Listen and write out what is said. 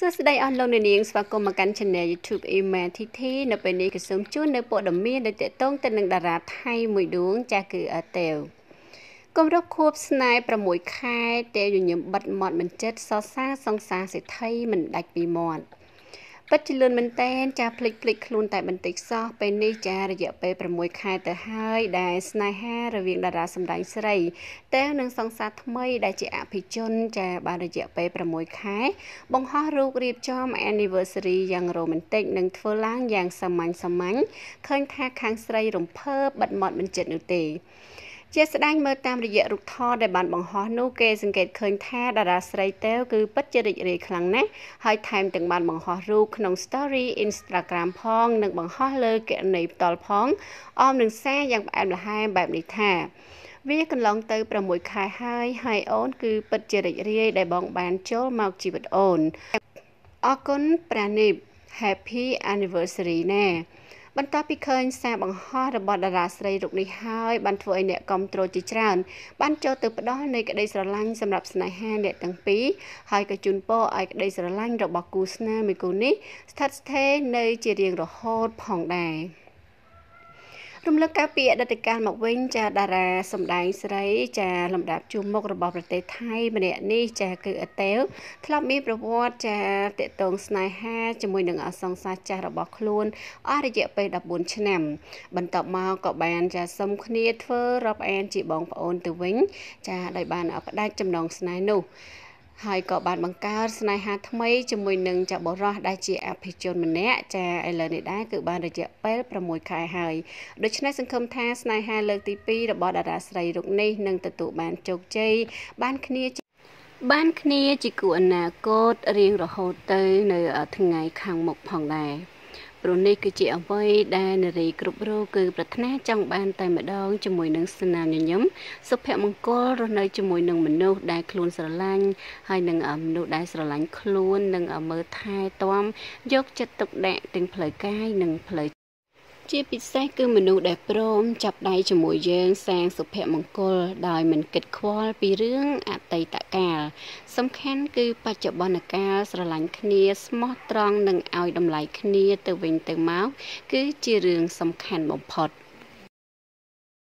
សួស្តីអស់លោកអ្នកនាងស្វាគមន៍មកកាន់ YouTube Email TT បច្ចុប្បន្នមិនតែនចាភ្លេចភ្លេចខ្លួនតែបន្តិចសោះពេលនេះចារយៈពេល anniversary យ៉ាងរ៉ូមែនទិកនិងធ្វើឡើងយ៉ាងសាមញ្ញៗ ជាស្ដែងមើលតាមរយៈរូបថតដែលបានបង្ហោះនោះគេសង្កេតឃើញថាតារាស្រីតេវគឺពិតជារីករាយខ្លាំងណាស់ហើយថែមទាំងបានបង្ហោះរូបក្នុង story Instagram ផងនិងបង្ហោះលើកណីផ្ទាល់ផងអមនឹងសារយ៉ាងផ្អែមល្ហែមបែបនេះថា វាកន្លងទៅ 6 ខែហើយអូនគឺពិតជារីករាយដែលបងបានចូលមកជីវិតអូនអរគុណប្រាណីប Happy Anniversary ណែ បន្ទាប់ពីឃើញសារបង្ហោះរបស់តារាស្រីរូបនេះហើយបានធ្វើឲ្យអ្នកគាំទ្រជាច្រើនបានចូលទៅផ្ដោតនៅក្ដីស្រឡាញ់សម្រាប់ស្នេហាអ្នកទាំងពីរហើយក៏ជូនពរឲ្យក្ដីស្រឡាញ់របស់គូស្នេហ៍មួយគូនេះស្ថិតស្ថេរនៅជារៀងរហូតផងដែរ រំលឹកការពីអតីតកាលមកវិញចាតារាសម្ដែងស្រីចាលំដាប់ជួមុខរបស់ប្រទេសថៃម្នាក់នេះចាគឺអតេវធ្លាប់មានប្រវត្តិចាតេតងស្នេហាជាមួយនឹងអសង្សាចារបស់ខ្លួនអររយៈពេល 14 ឆ្នាំបន្ទាប់មកក៏បានចាសុំគ្នាធ្វើរាប់អានជាបងប្អូនទៅវិញចាដោយបានផ្ដាច់ចំណងស្នេហ៍នោះ ហើយក៏បានបង្កើតស្នេហាថ្មីជាមួយនឹងចបរោះដែលជាអភិជនម្នាក់ចាឥឡូវនេះដែរគឺបានរយៈពេល 6 ខែហើយដូច្នេះសង្ឃឹមថាស្នេហាលើកទី 2 របស់តារាស្រីរូបនេះនឹងទទួលបានជោគជ័យ បានគ្នាជាគូអនាគតរៀងរហូតទៅនៅថ្ងៃខាងមុខផងដែរ ព្រោះនេះគឺជាអ្វីដែលនារីគ្រប់រូបគឺប្រាថ្នាចង់បានតែម្ដងជាមួយនឹងស្នាមញញឹមសុភមង្គលរស់នៅជាមួយនឹងមនុស្សដែលខ្លួនស្រឡាញ់ហើយនឹងមនុស្សដែលស្រឡាញ់ខ្លួននិងមើលថែទាំយកចិត្តទុកដាក់ទាំងផ្លូវកាយនិងផ្លូវ ជាពិសេសគឺមនុស្សដែលព្រមចាប់ដៃជាមួយយើងសាងសុភមង្គលដោយមិនគិតខ្វល់ពីរឿងអតីតកាលសំខាន់គឺបច្ចុប្បន្នកាលស្រឡាញ់គ្នាស្មោះត្រង់និងឲ្យតម្លៃគ្នាទៅវិញទៅមកគឺជារឿងសំខាន់បំផុត